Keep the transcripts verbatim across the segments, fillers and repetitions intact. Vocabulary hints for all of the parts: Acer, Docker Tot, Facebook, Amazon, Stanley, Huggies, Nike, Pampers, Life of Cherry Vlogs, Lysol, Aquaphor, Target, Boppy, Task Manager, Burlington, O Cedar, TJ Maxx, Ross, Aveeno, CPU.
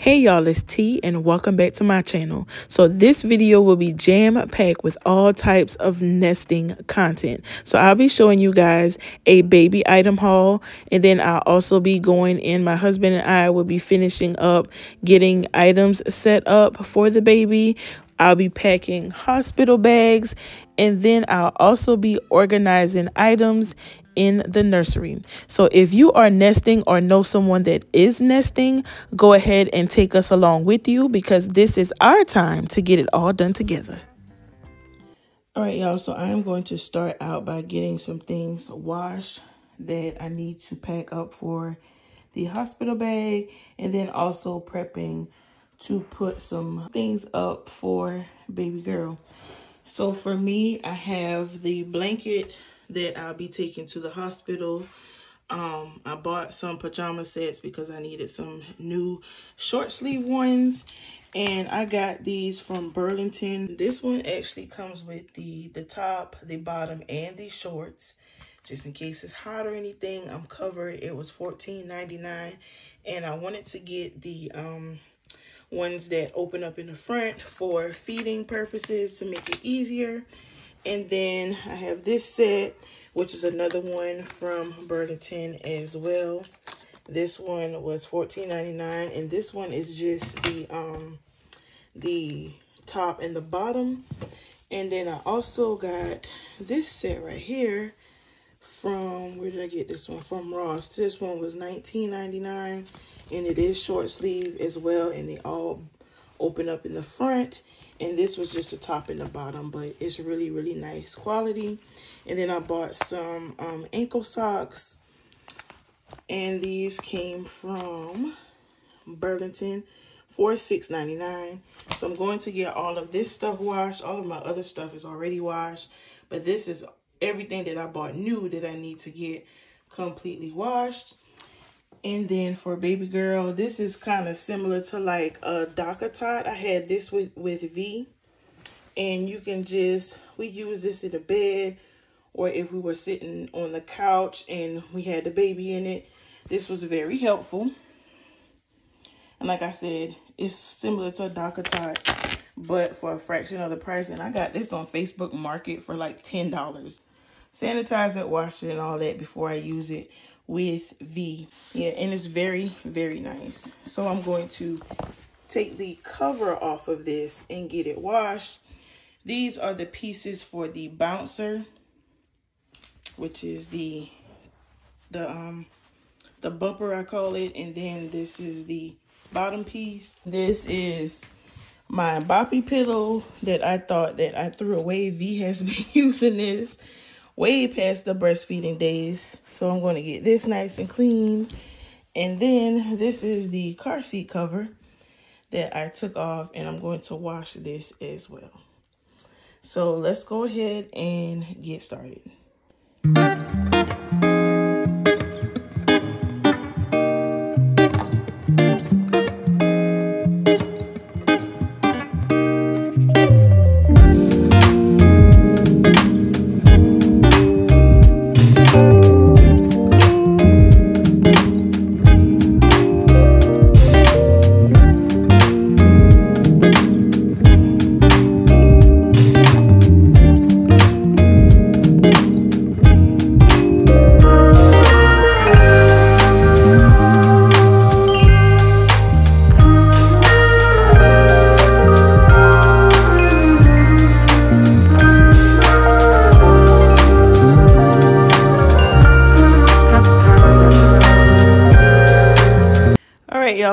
Hey y'all, it's T and welcome back to my channel. So this video will be jam-packed with all types of nesting content. So I'll be showing you guys a baby item haul, and then I'll also be going in, my husband and I will be finishing up getting items set up for the baby. I'll be packing hospital bags, and then I'll also be organizing items in the nursery. So if you are nesting or know someone that is nesting, go ahead and take us along with you, because this is our time to get it all done together. All right, y'all, so I'm going to start out by getting some things washed that I need to pack up for the hospital bag, and then also prepping to put some things up for baby girl. So for me, I have the blanket that I'll be taking to the hospital. Um, I bought some pajama sets because I needed some new short sleeve ones, and I got these from Burlington. This one actually comes with the, the top, the bottom, and the shorts. Just in case it's hot or anything, I'm covered. It was fourteen ninety-nine, and I wanted to get the um, ones that open up in the front for feeding purposes to make it easier. And then I have this set, which is another one from Burlington as well. This one was fourteen ninety-nine, and this one is just the um the top and the bottom. And then I also got this set right here from, where did I get this one from? Ross. This one was nineteen ninety-nine, and it is short sleeve as well, and they all open up in the front, and this was just the top and the bottom, but it's really really nice quality. And then I bought some um, ankle socks, and these came from Burlington for six ninety-nine. So I'm going to get all of this stuff washed. All of my other stuff is already washed, but this is everything that I bought new that I need to get completely washed. And then for baby girl, this is kind of similar to like a Docker Tot. I had this with, with V, and you can just, we use this in the bed, or if we were sitting on the couch and we had the baby in it, this was very helpful. And like I said, it's similar to a Docker Tot, but for a fraction of the price. And I got this on Facebook Market for like ten dollars. Sanitize it, wash it, and all that before I use it. With V. Yeah, and it's very very nice. So I'm going to take the cover off of this and get it washed. These are the pieces for the bouncer, which is the the um the bumper I call it, and then this is the bottom piece. This is my Boppy pillow that I thought that I threw away. V has been using this way past the breastfeeding days. So I'm going to get this nice and clean. And then this is the car seat cover that I took off, and I'm going to wash this as well. So let's go ahead and get started.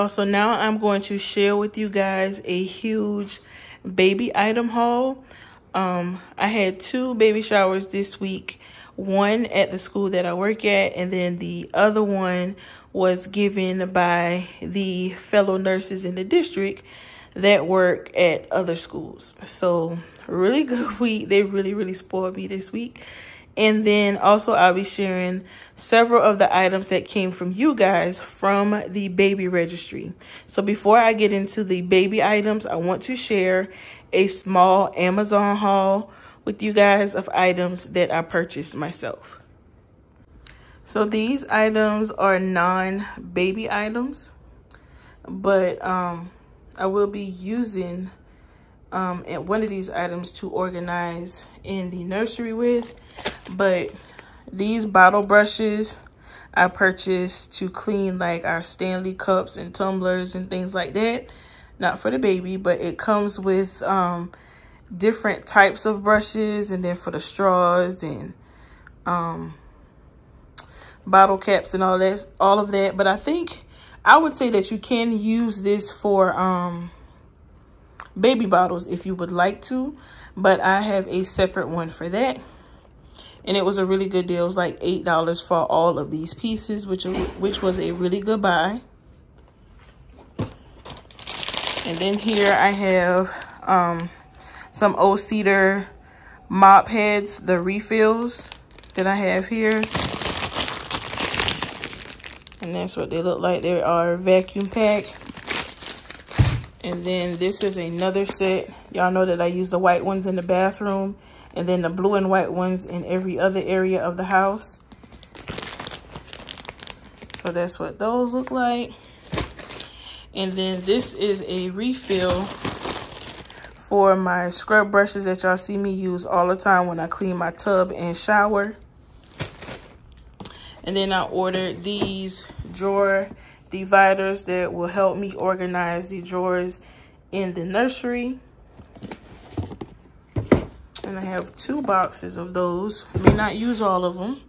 So now I'm going to share with you guys a huge baby item haul. Um, I had two baby showers this week, one at the school that I work at, and then the other one was given by the fellow nurses in the district that work at other schools. So really good week. They really, really spoiled me this week. And then also I'll be sharing several of the items that came from you guys from the baby registry. So before I get into the baby items, I want to share a small Amazon haul with you guys of items that I purchased myself. So these items are non-baby items. but um, I will be using um, one of these items to organize in the nursery with. But these bottle brushes I purchased to clean like our Stanley cups and tumblers and things like that. Not for the baby, but it comes with um, different types of brushes, and then for the straws and um, bottle caps and all that, all of that. But I think I would say that you can use this for um, baby bottles if you would like to, but I have a separate one for that. And it was a really good deal. It was like eight dollars for all of these pieces, which, which was a really good buy. And then here I have um, some O Cedar mop heads, the refills that I have here. And that's what they look like. They are vacuum packed. And then this is another set. Y'all know that I use the white ones in the bathroom, and then the blue and white ones in every other area of the house. So that's what those look like. And then this is a refill for my scrub brushes that y'all see me use all the time when I clean my tub and shower. And then I ordered these drawer dividers that will help me organize the drawers in the nursery. And I have two boxes of those. May not use all of them,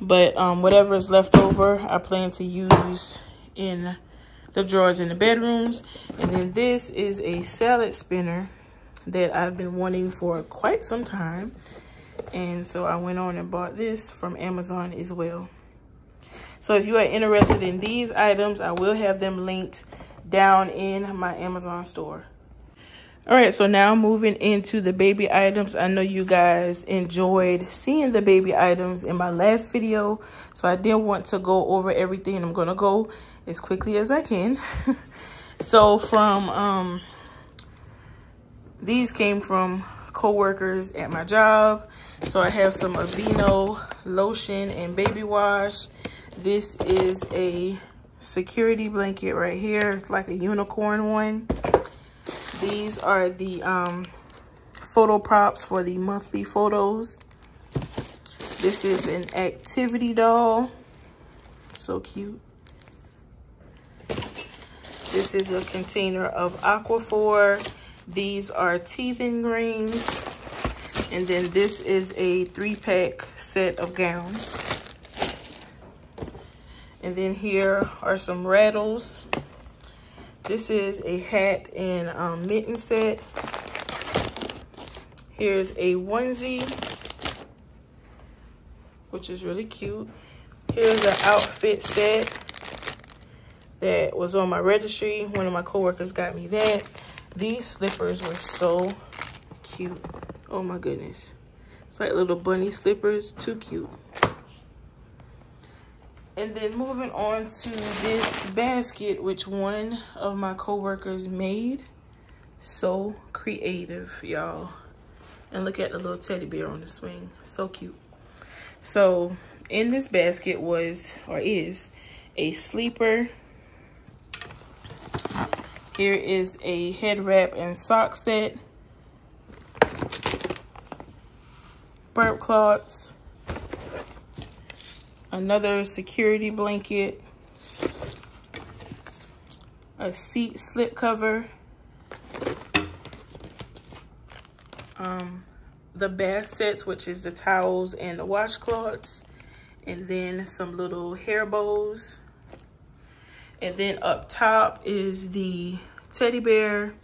but um, whatever is left over, I plan to use in the drawers in the bedrooms. And then this is a salad spinner that I've been wanting for quite some time. And so I went on and bought this from Amazon as well. So if you are interested in these items, I will have them linked down in my Amazon store. All right, so now moving into the baby items. I know you guys enjoyed seeing the baby items in my last video, so I did want to go over everything. I'm going to go as quickly as I can. So from, um, these came from coworkers at my job. So I have some Aveeno lotion and baby wash. This is a security blanket right here. It's like a unicorn one. These are the um, photo props for the monthly photos. This is an activity doll. So cute. This is a container of Aquaphor. These are teething rings. And then this is a three-pack set of gowns. And then here are some rattles. This is a hat and um, mitten set. Here's a onesie, which is really cute. Here's an outfit set that was on my registry. One of my coworkers got me that. These slippers were so cute. Oh my goodness. It's like little bunny slippers, too cute. And then moving on to this basket, which one of my coworkers made. So creative, y'all. And look at the little teddy bear on the swing. So cute. So in this basket was, or is, a sleeper. Here is a head wrap and sock set. Burp cloths. Another security blanket, a seat slip cover, um, the bath sets, which is the towels and the washcloths, and then some little hair bows. And then up top is the teddy bear,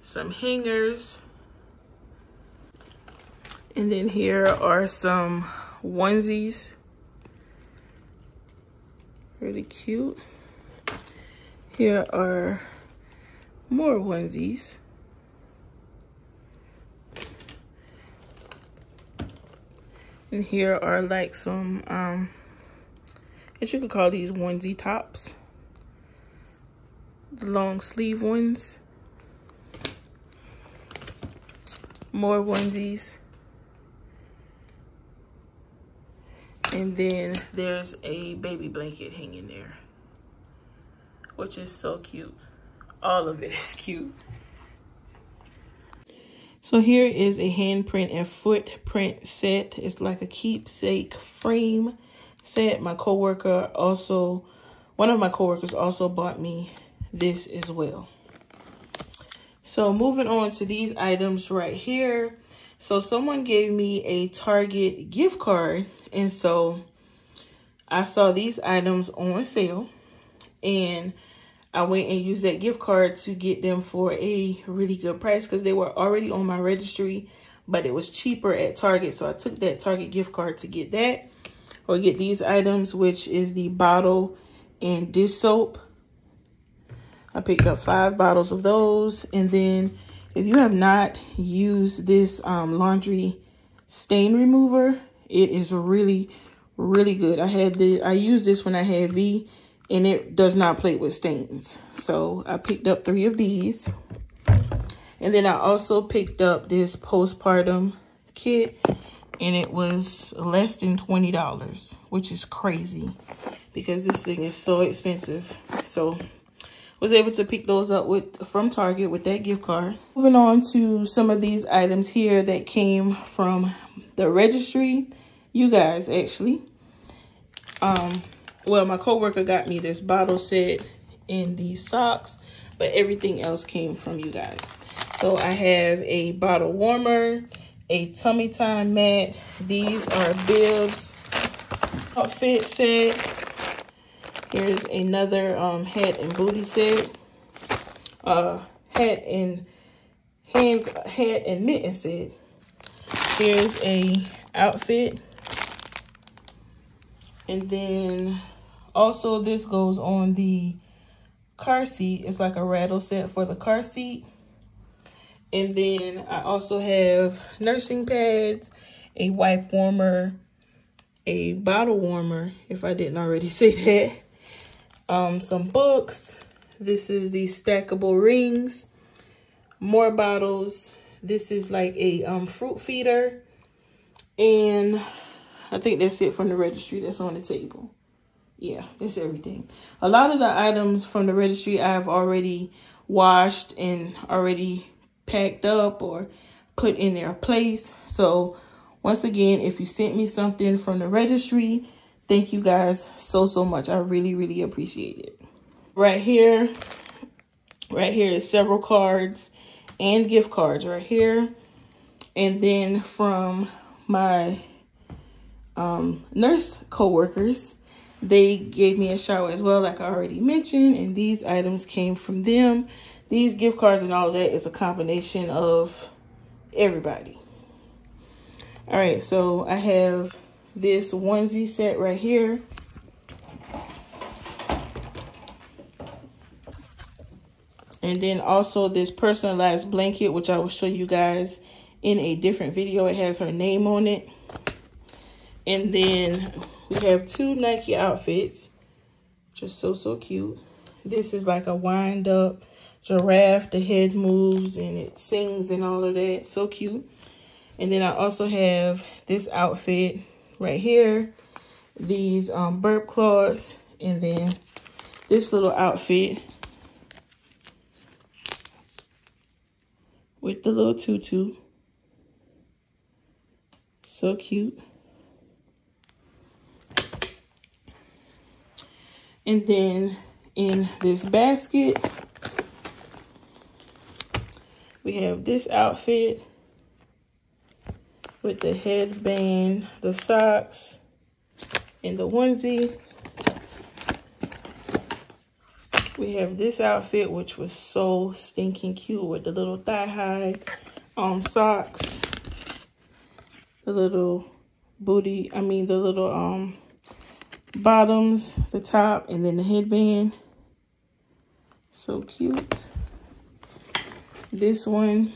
some hangers, and then here are some onesies, really cute. Here are more onesies. And here are like some, um, I guess you could call these onesie tops, the long sleeve ones, more onesies. And then there's a baby blanket hanging there. which is so cute. All of it is cute. So here is a handprint and footprint set. It's like a keepsake frame set. My coworker also, one of my coworkers also bought me this as well. So moving on to these items right here. So someone gave me a Target gift card, and so I saw these items on sale, and I went and used that gift card to get them for a really good price because they were already on my registry, but it was cheaper at Target. So I took that Target gift card to get that, or get these items, which is the bottle and dish soap. I picked up five bottles of those. And then if you have not used this um, laundry stain remover, it is really, really good. I had the, I used this when I had V, and it does not play with stains. So I picked up three of these. And then I also picked up this postpartum kit, and it was less than twenty dollars, which is crazy because this thing is so expensive. So was able to pick those up with from Target with that gift card. Moving on to some of these items here that came from the registry. You guys actually. Um, Well, my coworker got me this bottle set and these socks, but everything else came from you guys. So I have a bottle warmer, a tummy time mat. These are bibs, outfit set. Here's another um, hat and booty set, uh, hat and hand hat and mitten set. Here's a outfit, and then. Also, this goes on the car seat. It's like a rattle set for the car seat. And then I also have nursing pads, a wipe warmer, a bottle warmer, if I didn't already say that. Um, some books. This is the stackable rings. More bottles. This is like a um, fruit feeder. And I think that's it from the registry that's on the table. Yeah, that's everything. A lot of the items from the registry I've already washed and already packed up or put in their place. So once again, if you sent me something from the registry, thank you guys so, so much. I really, really appreciate it. Right here, right here is several cards and gift cards right here. And then from my um, nurse coworkers, they gave me a shower as well, like I already mentioned, and these items came from them. These gift cards and all that is a combination of everybody. All right, so I have this onesie set right here. And then also this personalized blanket, which I will show you guys in a different video. It has her name on it. And then we have two Nike outfits, just so, so cute. This is like a wind up giraffe. The head moves and it sings and all of that. So cute. And then I also have this outfit right here. These um, burp cloths. And then this little outfit with the little tutu. So cute. And then in this basket, we have this outfit with the headband, the socks, and the onesie. We have this outfit, which was so stinking cute with the little thigh-high um, socks, the little booty, I mean the little... um. bottoms, the top, and then the headband. So cute. This one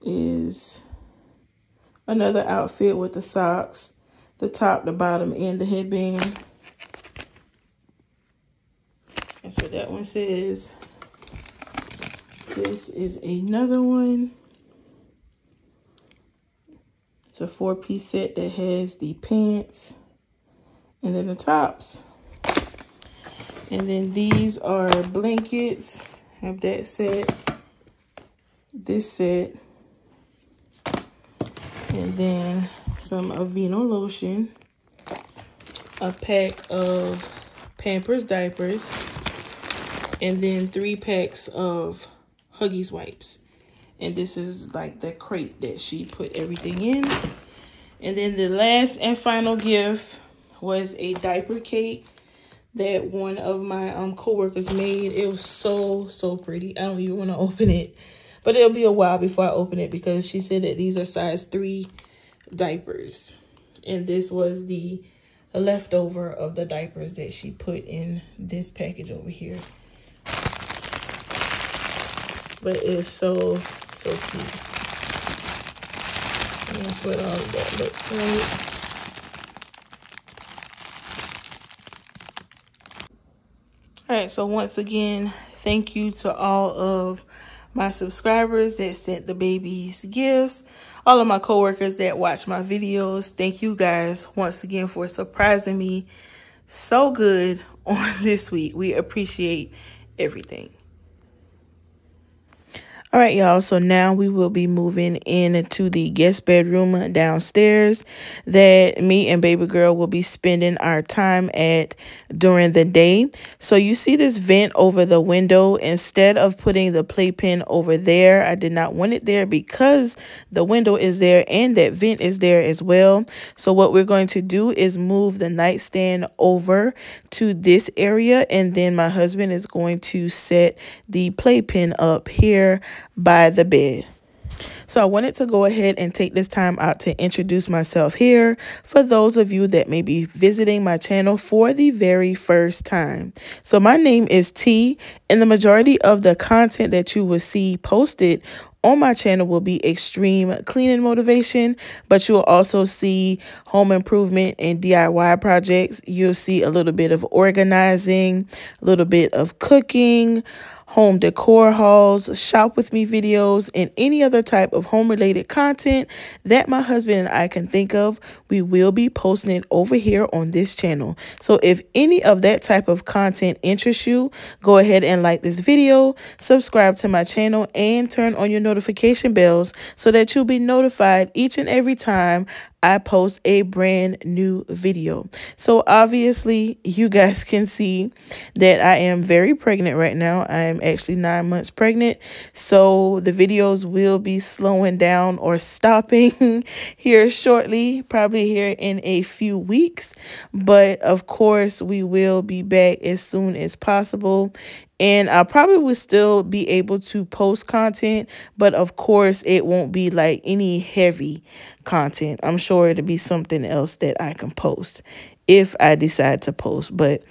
is another outfit with the socks, the top, the bottom, and the headband. That's what that one says. This is another one. It's a four-piece set that has the pants. And then the tops. And then these are blankets. Have that set, this set, and then some Aveeno lotion, a pack of Pampers diapers, and then three packs of Huggies wipes. And this is like the crate that she put everything in. And then the last and final gift was a diaper cake that one of my um co-workers made. It was so, so pretty. I don't even want to open it, but it'll be a while before I open it because she said that these are size three diapers. And this was the leftover of the diapers that she put in this package over here. But it's so, so cute. And that's what all of that looks like. All right, so once again, thank you to all of my subscribers that sent the babies gifts, all of my coworkers that watch my videos. Thank you guys once again for surprising me so good on this week. We appreciate everything. All right, y'all, so now we will be moving into the guest bedroom downstairs that me and baby girl will be spending our time at during the day. So you see this vent over the window. Instead of putting the playpen over there, I did not want it there because the window is there and that vent is there as well. So what we're going to do is move the nightstand over to this area, and then my husband is going to set the playpen up here by the bed. So I wanted to go ahead and take this time out to introduce myself here for those of you that may be visiting my channel for the very first time. So my name is T, and the majority of the content that you will see posted on my channel will be extreme cleaning motivation, but you'll also see home improvement and D I Y projects. You'll see a little bit of organizing, a little bit of cooking, home decor hauls, shop with me videos, and any other type of home related content that my husband and I can think of. We will be posting it over here on this channel. So if any of that type of content interests you, go ahead and like this video, subscribe to my channel, and turn on your notification bells so that you'll be notified each and every time I post a brand new video. So obviously you guys can see that I am very pregnant right now. I am actually nine months pregnant. So the videos will be slowing down or stopping here shortly, probably here in a few weeks. But of course we will be back as soon as possible. And I probably will still be able to post content, but of course it won't be like any heavy content. I'm sure it'll be something else that I can post if I decide to post, but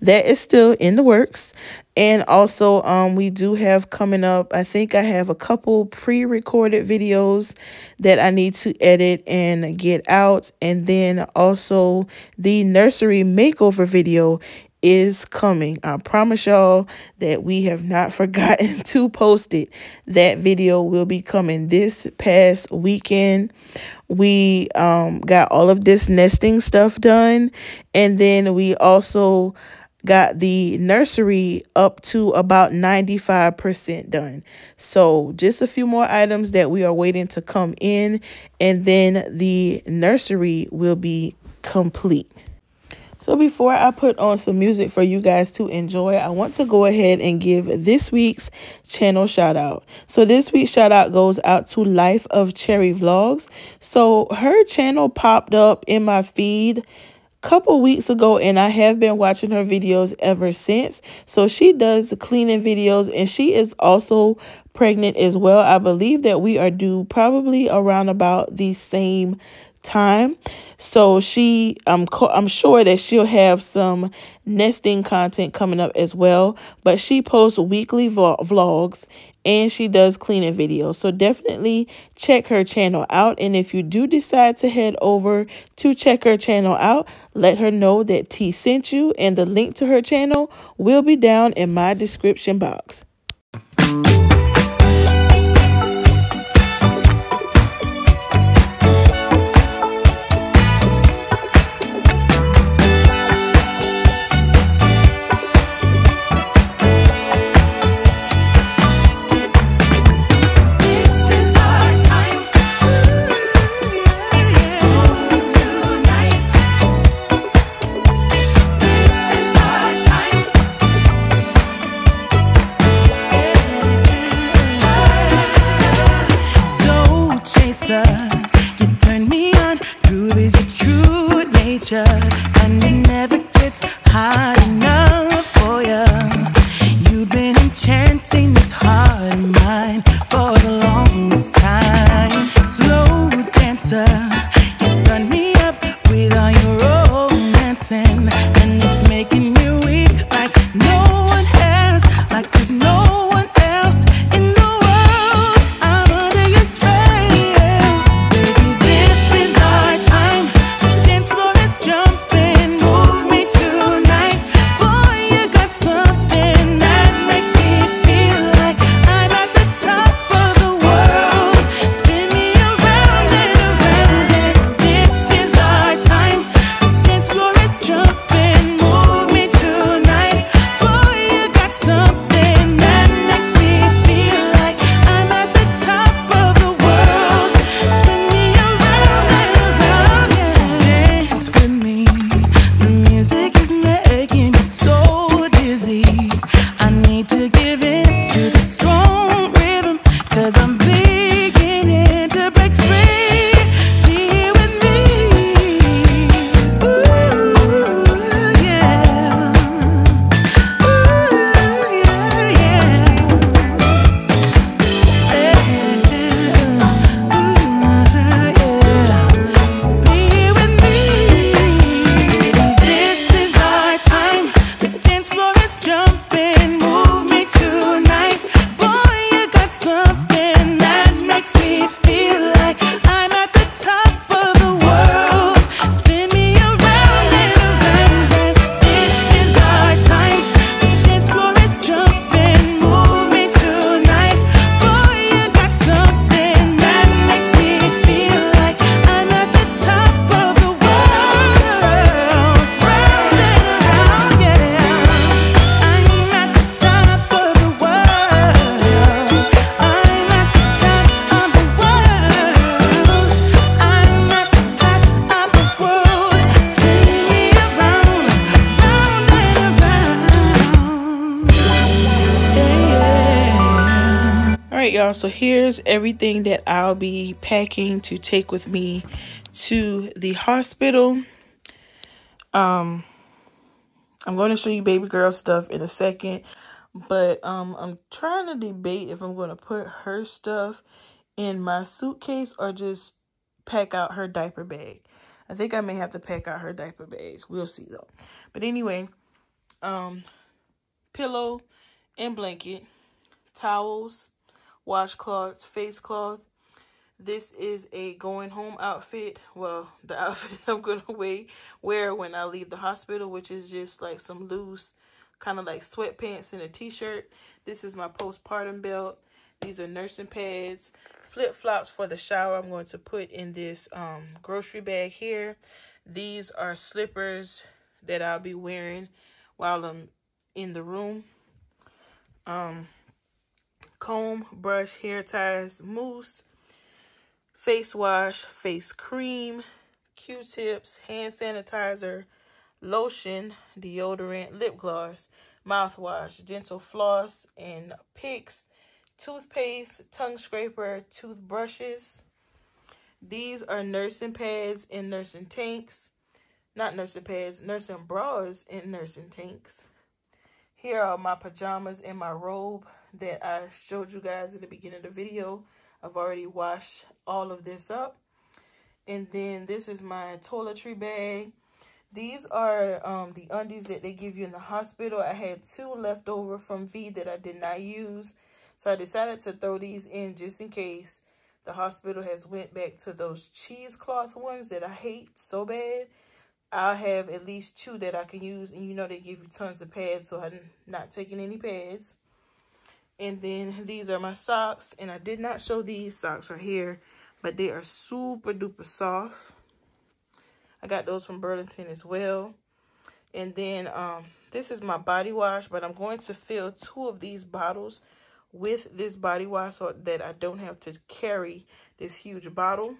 that is still in the works. And also um, we do have coming up, I think I have a couple pre-recorded videos that I need to edit and get out. And then also the nursery makeover video is coming. I promise y'all that we have not forgotten to post it. That video will be coming this past weekend. We um got all of this nesting stuff done, and then we also got the nursery up to about ninety-five percent done. So just a few more items that we are waiting to come in, and then the nursery will be complete. So before I put on some music for you guys to enjoy, I want to go ahead and give this week's channel shout out. So this week's shout out goes out to Life of Cherry Vlogs. So her channel popped up in my feed couple weeks ago, and I have been watching her videos ever since. So she does cleaning videos, and she is also pregnant as well. I believe that we are due probably around about the same time. So she, um, I'm sure that she'll have some nesting content coming up as well, but she posts weekly vlogs and she does cleaning videos. So definitely check her channel out. And if you do decide to head over to check her channel out, let her know that T sent you, and the link to her channel will be down in my description box. right, y'all, so here's everything that I'll be packing to take with me to the hospital. Um, I'm going to show you baby girl stuff in a second, but um, I'm trying to debate if I'm going to put her stuff in my suitcase or just pack out her diaper bag. I think I may have to pack out her diaper bag. We'll see, though. But anyway, um, pillow and blanket, towels, washcloths, face cloth. This is a going home outfit. Well, the outfit I'm going to wear when I leave the hospital, which is just like some loose, kind of like sweatpants and a t-shirt. This is my postpartum belt. These are nursing pads, flip-flops for the shower I'm going to put in this um, grocery bag here. These are slippers that I'll be wearing while I'm in the room. Um, comb, brush, hair ties, mousse, face wash, face cream, Q-tips, hand sanitizer, lotion, deodorant, lip gloss, mouthwash, dental floss, and picks. Toothpaste, tongue scraper, toothbrushes. These are nursing pads and nursing tanks. Not nursing pads, nursing bras and nursing tanks. Here are my pajamas and my robe that I showed you guys at the beginning of the video. I've already washed all of this up. And then this is my toiletry bag. These are um, the undies that they give you in the hospital. I had two left over from V that I did not use. So I decided to throw these in just in case the hospital has went back to those cheesecloth ones that I hate so bad. I'll have at least two that I can use. And you know they give you tons of pads, so I'm not taking any pads. And then these are my socks. And I did not show these socks right here, but they are super duper soft. I got those from Burlington as well. And then um, this is my body wash, but I'm going to fill two of these bottles with this body wash so that I don't have to carry this huge bottle.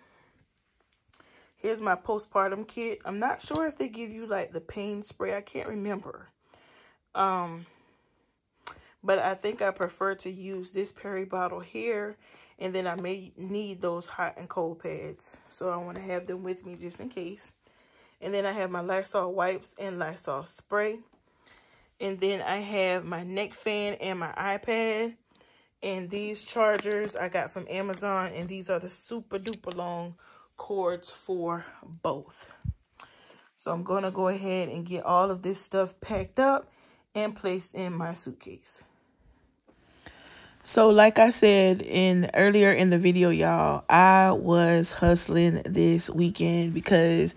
Here's my postpartum kit. I'm not sure if they give you like the pain spray. I can't remember. Um, but I think I prefer to use this Perry bottle here. And then I may need those hot and cold pads. So I want to have them with me just in case. And then I have my Lysol wipes and Lysol spray. And then I have my neck fan and my iPad. And these chargers I got from Amazon, and these are the super duper long cords for both. So I'm going to go ahead and get all of this stuff packed up and placed in my suitcase. So like I said in earlier in the video, y'all, I was hustling this weekend because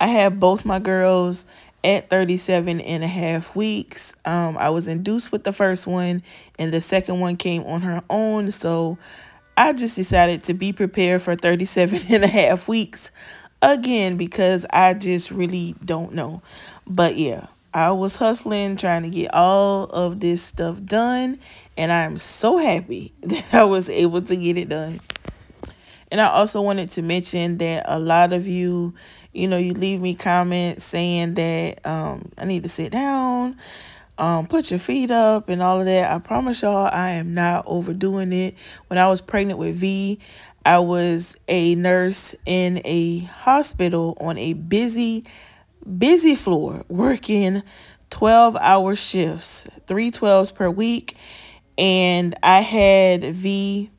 I have both my girls at thirty-seven and a half weeks. um, I was induced with the first one, and the second one came on her own. So I just decided to be prepared for thirty-seven and a half weeks again, because I just really don't know. But yeah, I was hustling, trying to get all of this stuff done. And I'm so happy that I was able to get it done. And I also wanted to mention that a lot of you, you know, you leave me comments saying that um, I need to sit down, um, put your feet up and all of that. I promise y'all I am not overdoing it. When I was pregnant with V, I was a nurse in a hospital on a busy, busy floor working twelve hour shifts, three twelves per week. And I had V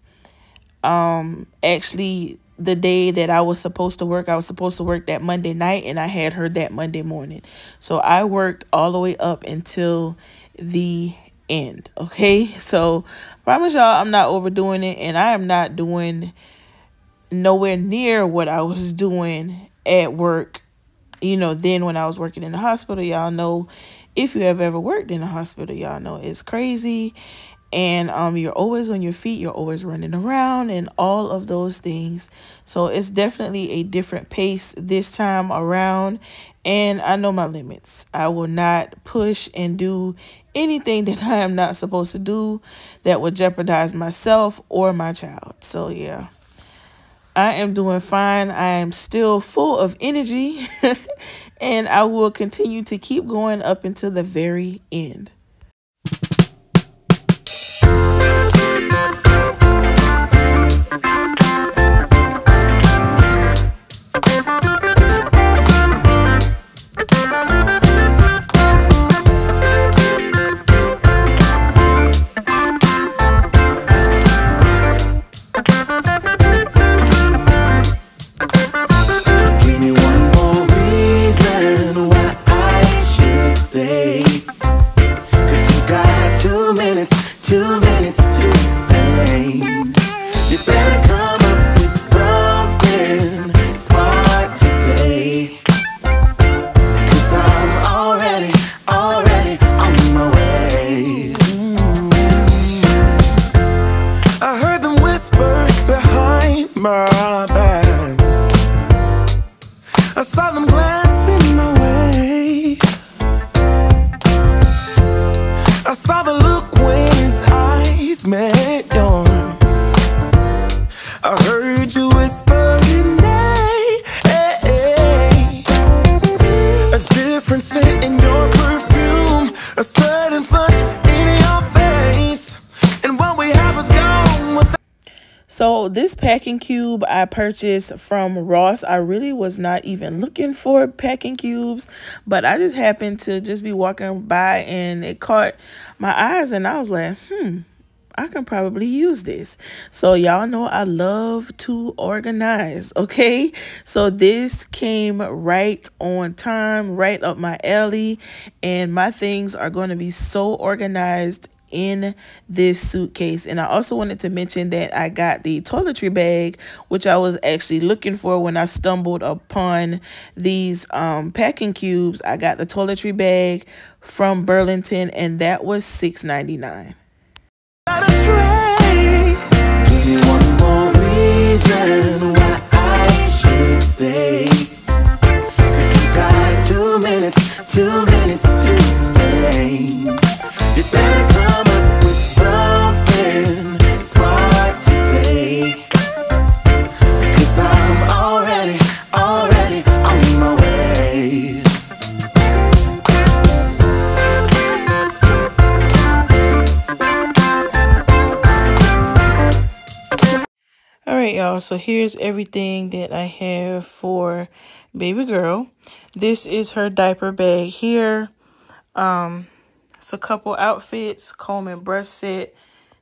um, actually... the day that I was supposed to work, I was supposed to work that Monday night, and I had her that Monday morning. So I worked all the way up until the end. Okay, so promise y'all I'm not overdoing it, and I am not doing nowhere near what I was doing at work. You know, then when I was working in the hospital, y'all know, if you have ever worked in a hospital, y'all know it's crazy. And um, you're always on your feet, you're always running around and all of those things. So it's definitely a different pace this time around. And I know my limits. I will not push and do anything that I am not supposed to do that would jeopardize myself or my child. So yeah, I am doing fine. I am still full of energy and I will continue to keep going up until the very end. minutes, two minutes to explain. You better come up with something smart to say, 'cause I'm already, already on my way. I heard them whisper behind my back, I saw them glancing my way, I saw the look when his eyes met yours. I heard you whisper his name, a different scent in your perfume, a sudden flush in your face, and what we have is gone with. So this packing cube I purchased from Ross. I really was not even looking for packing cubes, but I just happened to just be walking by and it caught my eyes and I was like, hmm, I can probably use this. So y'all know I love to organize, okay? So this came right on time, right up my alley, and my things are going to be so organized in this suitcase. And I also wanted to mention that I got the toiletry bag, which I was actually looking for when I stumbled upon these um packing cubes. I got the toiletry bag from Burlington and that was six ninety-nine. Give me one more reason why I should stay, 'cause you got two minutes, two minutes to explain. You better come up with something smart to say, 'cause I'm already, already on my way. All right, y'all, so here's everything that I have for baby girl. This is her diaper bag here. Um, it's a couple outfits, comb and brush set,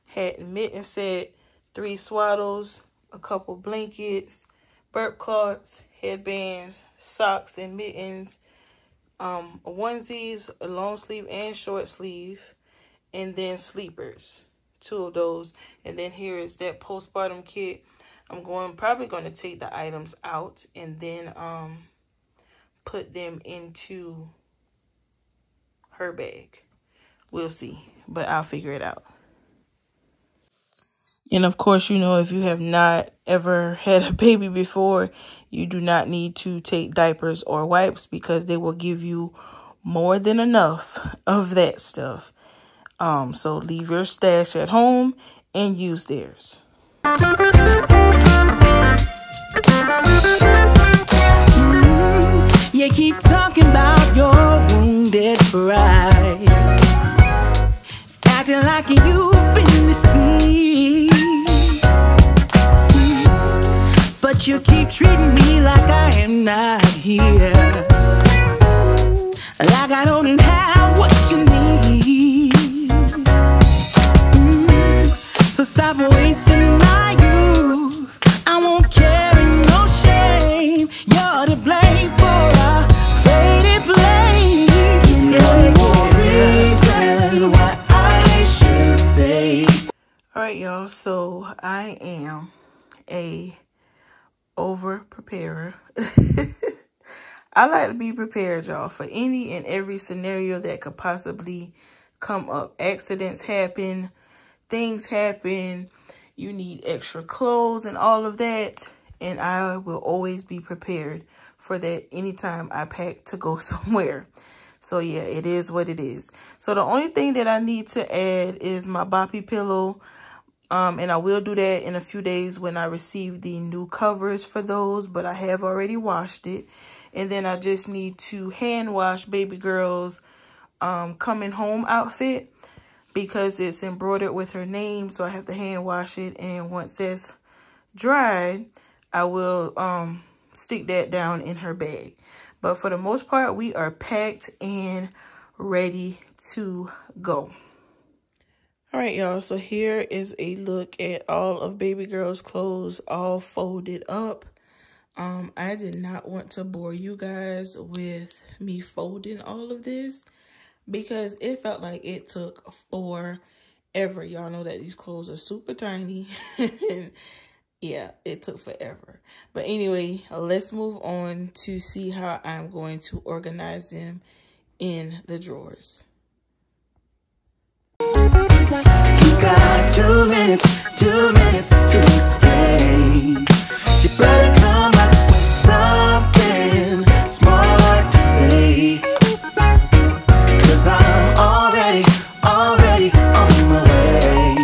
hat and mitten set, three swaddles, a couple blankets, burp cloths, headbands, socks and mittens, um, onesies, a long sleeve and short sleeve, and then sleepers, two of those. And then here is that postpartum kit. I'm going probably going to take the items out and then um put them into her bag. We'll see, but I'll figure it out. And of course, you know, if you have not ever had a baby before, you do not need to take diapers or wipes because they will give you more than enough of that stuff. Um, so leave your stash at home and use theirs. Mm, you keep talking about your wounded pride, acting like you've been deceived. Mm, but you keep treating me like I am not here, like I don't have what you need. So stop wasting my youth. I won't carry no shame. You're to blame for a faded flame. Give me one more reason why I should stay. Alright, y'all, so I am a over preparer. I like to be prepared, y'all, for any and every scenario that could possibly come up. Accidents happen, things happen, you need extra clothes and all of that, and I will always be prepared for that anytime I pack to go somewhere. So yeah, it is what it is. So the only thing that I need to add is my Boppy pillow, um, and I will do that in a few days when I receive the new covers for those, but I have already washed it. And then I just need to hand wash baby girl's um, coming home outfit, because it's embroidered with her name, so I have to hand wash it. And once that's dried, I will um, stick that down in her bag. But for the most part, we are packed and ready to go. All right, y'all. So here is a look at all of baby girl's clothes, all folded up. Um, I did not want to bore you guys with me folding all of this, because it felt like it took forever ever. Y'all know that these clothes are super tiny. Yeah, it took forever. But anyway, let's move on to see how I'm going to organize them in the drawers. You got two minutes, two minutes to explain. You better come up with something smart to say. Cause I'm already, already on my way.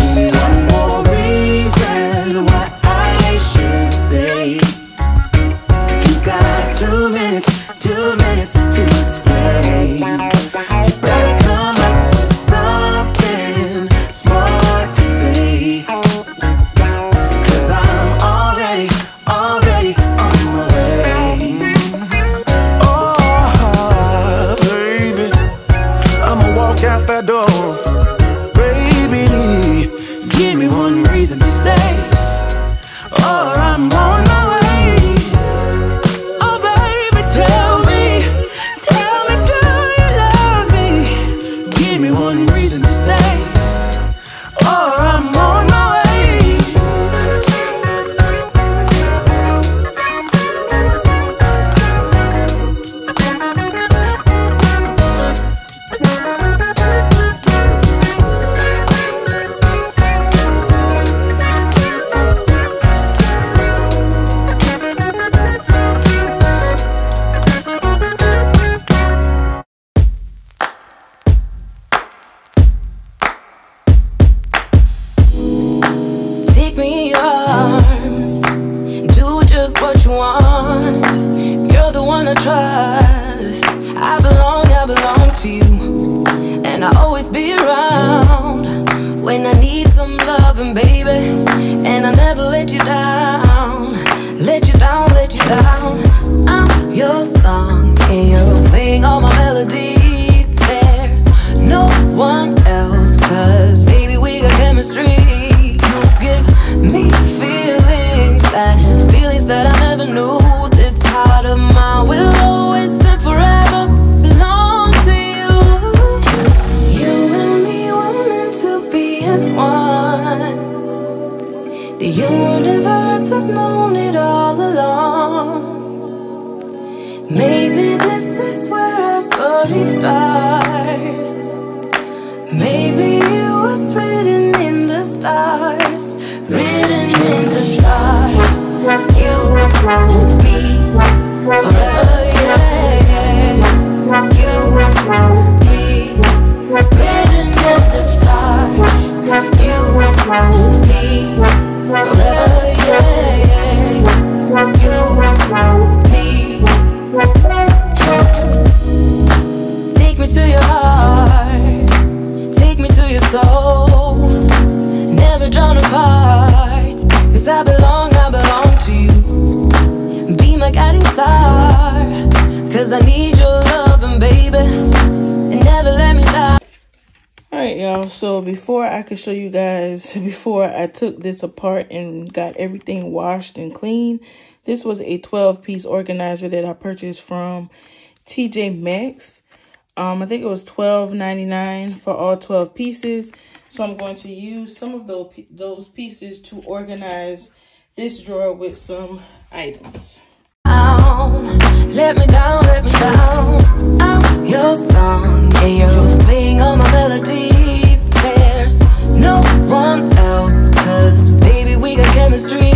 Give me one more reason why I should stay. You got two minutes, two minutes to explain. So before I could show you guys, before I took this apart and got everything washed and clean, this was a twelve piece organizer that I purchased from T J Maxx. Um, I think it was twelve ninety-nine for all twelve pieces. So I'm going to use some of those, those pieces to organize this drawer with some items. Let me down, let me down. I'm your song and you're playing all my melodies. There's no one else, cause baby we got chemistry.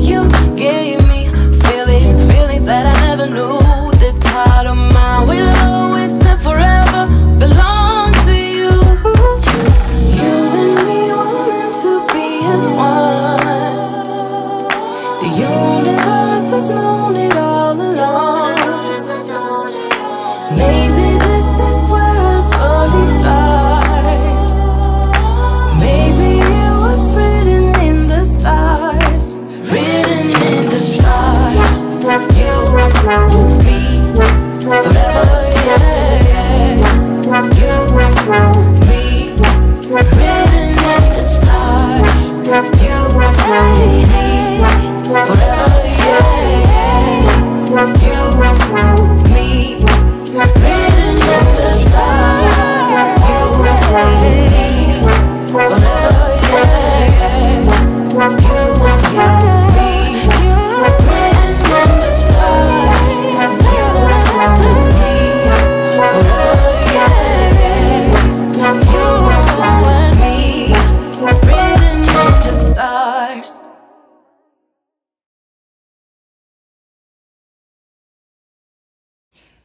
You gave me feelings, feelings that I never knew. This heart of mine will always and forever belong to you. You and me were meant to be as one. The universe has known it all along. Maybe this is where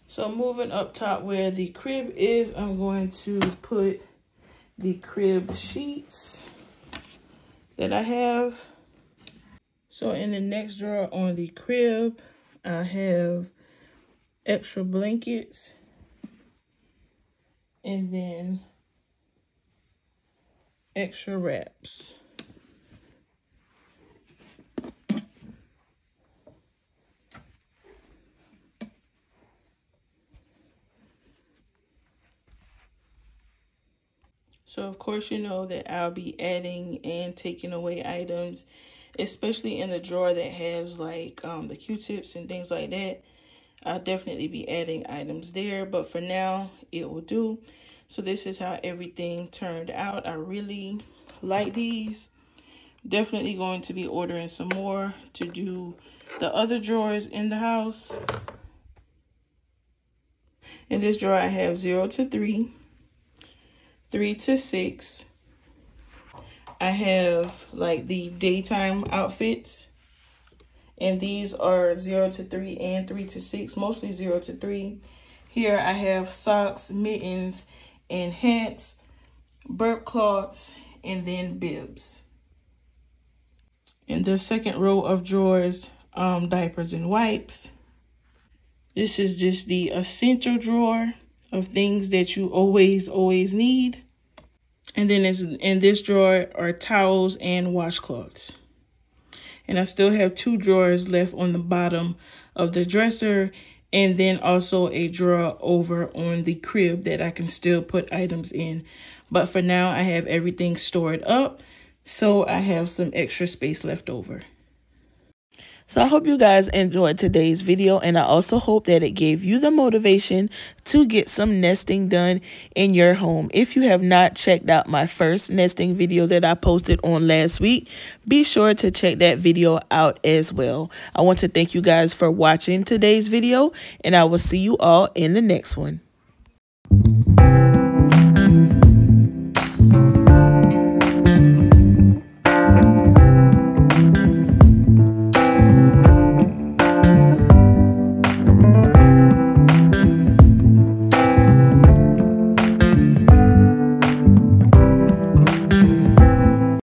So moving up top where the crib is, I'm going to put the crib sheets that I have. So in the next drawer on the crib, I have extra blankets. And then extra wraps. So of course you know that I'll be adding and taking away items, especially in the drawer that has like um, the Q-tips and things like that. I'll definitely be adding items there, but for now it will do. So this is how everything turned out. I really like these. Definitely going to be ordering some more to do the other drawers in the house. In this drawer I have zero to three, three to six. I have like the daytime outfits. And these are zero to three and three to six, mostly zero to three. Here I have socks, mittens, and hats, burp cloths, and then bibs. In the second row of drawers, um, diapers and wipes. This is just the essential drawer of things that you always, always need. And then it's, in this drawer are towels and washcloths. And I still have two drawers left on the bottom of the dresser, and then also a drawer over on the crib that I can still put items in. But for now, I have everything stored up, so I have some extra space left over. So I hope you guys enjoyed today's video, and I also hope that it gave you the motivation to get some nesting done in your home. If you have not checked out my first nesting video that I posted on last week, be sure to check that video out as well. I want to thank you guys for watching today's video, and I will see you all in the next one.